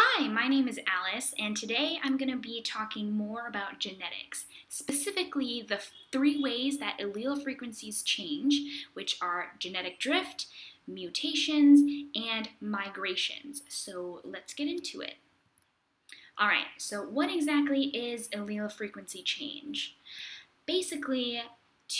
Hi, my name is Alice, and today I'm going to be talking more about genetics, specifically the three ways that allele frequencies change, which are genetic drift, mutations, and migrations. So let's get into it. Alright, so what exactly is allele frequency change? Basically,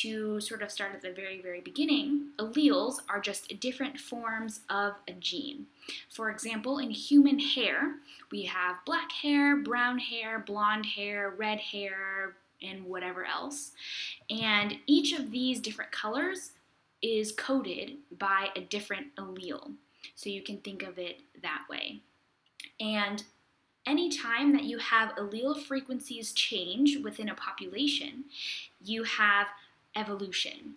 to sort of start at the very beginning, alleles are just different forms of a gene. For example, in human hair, we have black hair, brown hair, blonde hair, red hair, and whatever else. And each of these different colors is coded by a different allele. So you can think of it that way. And any time that you have allele frequencies change within a population, you have evolution,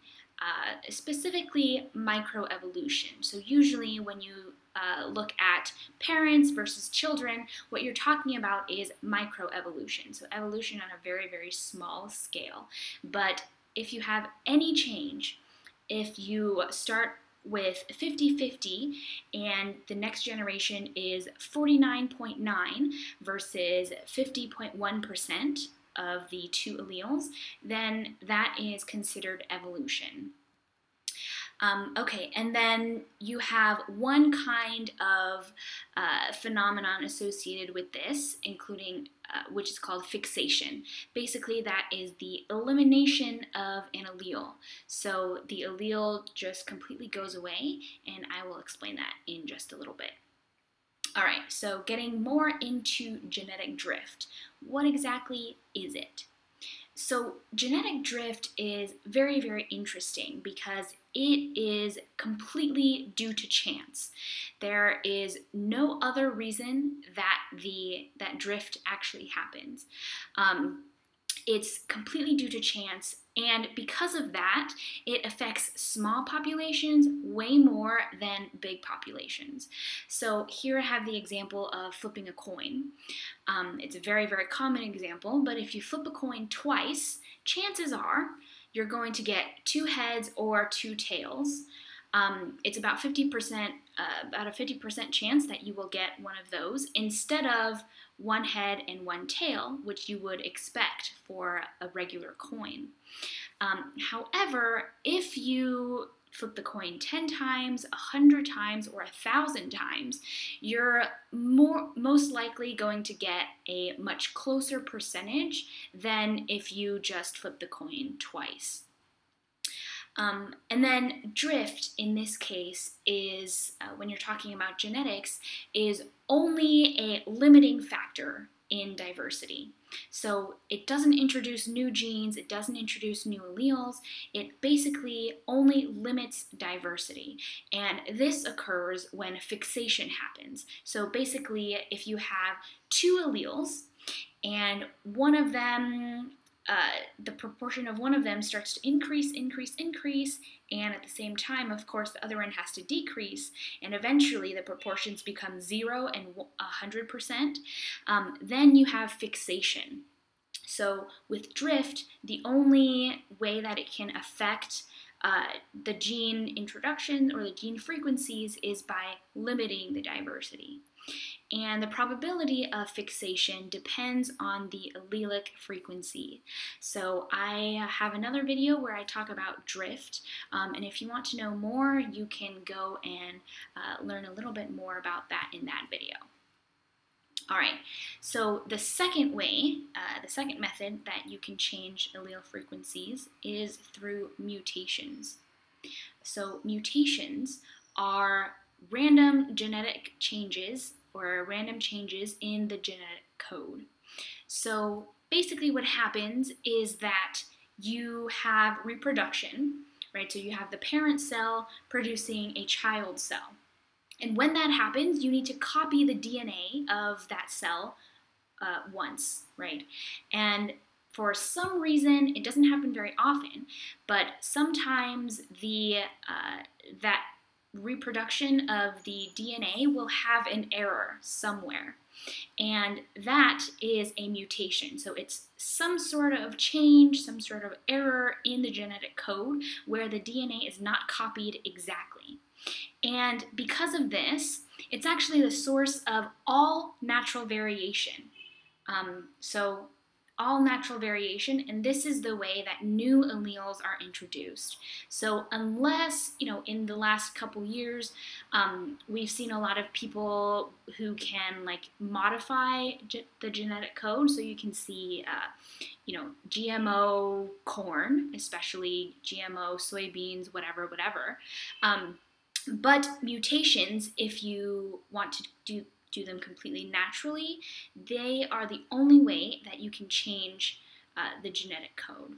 specifically microevolution. So usually when you look at parents versus children, what you're talking about is microevolution, so evolution on a very small scale. But if you have any change, if you start with 50-50 and the next generation is 49.9 versus 50.1% of the two alleles, then that is considered evolution. Okay, and then you have one kind of phenomenon associated with this, including which is called fixation. Basically, that is the elimination of an allele. So the allele just completely goes away, and I will explain that in just a little bit. All right, so getting more into genetic drift. What exactly is it? So genetic drift is very interesting because it is completely due to chance. There is no other reason that that drift actually happens. It's completely due to chance, and because of that, it affects small populations way more than big populations. So here I have the example of flipping a coin. It's a very common example, but if you flip a coin twice, chances are you're going to get two heads or two tails. It's about 50%, about a 50% chance that you will get one of those instead of one head and one tail, which you would expect for a regular coin. However, if you flip the coin 10 times, 100 times, or 1,000 times, you're most likely going to get a much closer percentage than if you just flip the coin twice. And then drift, in this case, is, when you're talking about genetics, is only a limiting factor in diversity. So it doesn't introduce new genes, it doesn't introduce new alleles, it basically only limits diversity. And this occurs when fixation happens. So basically, if you have two alleles and one of them, the proportion of one of them starts to increase, and at the same time, of course, the other one has to decrease, and eventually the proportions become 0 and 100%, then you have fixation. So with drift, the only way that it can affect the gene introduction or the gene frequencies is by limiting the diversity. And the probability of fixation depends on the allelic frequency. So I have another video where I talk about drift, and if you want to know more, you can go and learn a little bit more about that in that video. All right, so the second way, the second method that you can change allele frequencies is through mutations. So mutations are random genetic changes or random changes in the genetic code. So basically what happens is that you have reproduction, right? So you have the parent cell producing a child cell. And when that happens, you need to copy the DNA of that cell once, right? And for some reason, it doesn't happen very often, but sometimes the that reproduction of the DNA will have an error somewhere, and that is a mutation. So it's some sort of change, some sort of error in the genetic code where the DNA is not copied exactly. And because of this, it's actually the source of all natural variation. So all natural variation, and this is the way that new alleles are introduced. So unless, in the last couple years, we've seen a lot of people who can modify the genetic code. So you can see, GMO corn, especially GMO soybeans, whatever. But mutations, if you want to do them completely naturally, they are the only way that you can change the genetic code.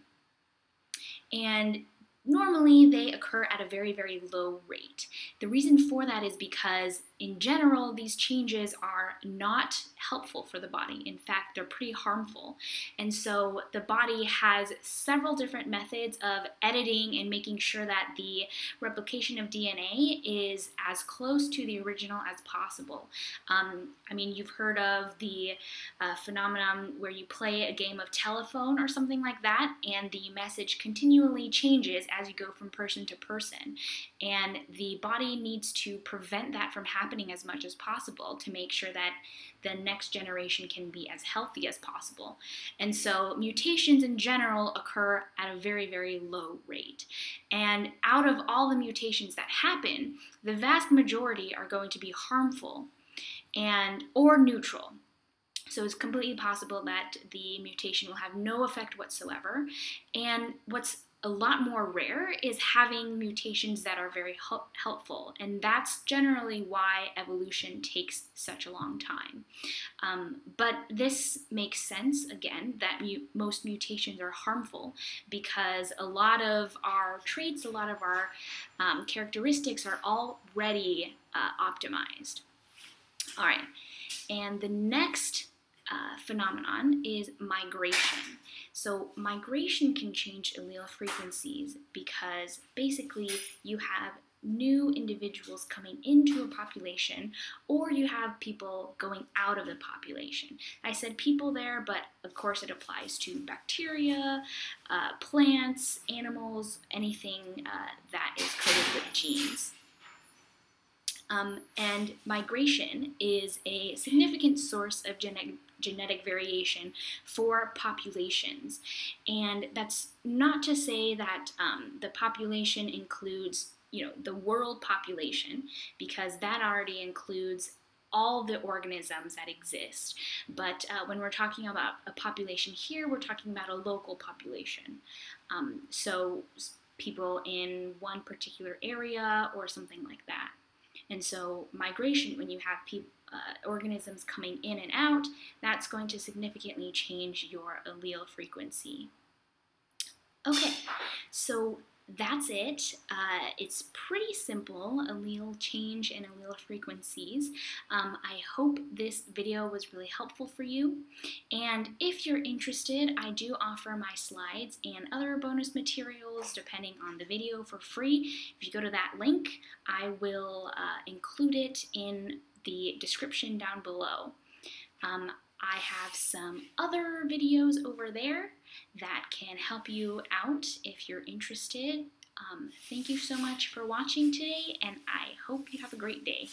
And normally they occur at a very, very low rate. The reason for that is because in general, these changes are not helpful for the body. In fact, they're pretty harmful. And so the body has several different methods of editing and making sure that the replication of DNA is as close to the original as possible. I mean, you've heard of the phenomenon where you play a game of telephone or something like that, and the message continually changes as you go from person to person. And the body needs to prevent that from happening as much as possible to make sure that the next generation can be as healthy as possible. And so mutations in general occur at a very, very low rate. And out of all the mutations that happen, the vast majority are going to be harmful or neutral. So it's completely possible that the mutation will have no effect whatsoever. And what's a lot more rare is having mutations that are very helpful, and that's generally why evolution takes such a long time. But this makes sense, again, that most mutations are harmful because a lot of our traits, a lot of our characteristics are already optimized. All right, and the next phenomenon is migration. So migration can change allele frequencies because basically you have new individuals coming into a population, or you have people going out of the population. I said people there, but of course it applies to bacteria, plants, animals, anything that is coded with genes. And migration is a significant source of genetic variation for populations. And that's not to say that the population includes, the world population, because that already includes all the organisms that exist. But when we're talking about a population here, we're talking about a local population. So people in one particular area or something like that. And so migration, when you have organisms coming in and out, that's going to significantly change your allele frequency. Okay, so that's it. It's pretty simple, allele change and allele frequencies. I hope this video was really helpful for you. And if you're interested, I do offer my slides and other bonus materials depending on the video for free. If you go to that link, I will include it in the description down below. I have some other videos over there that can help you out if you're interested. Thank you so much for watching today, and I hope you have a great day.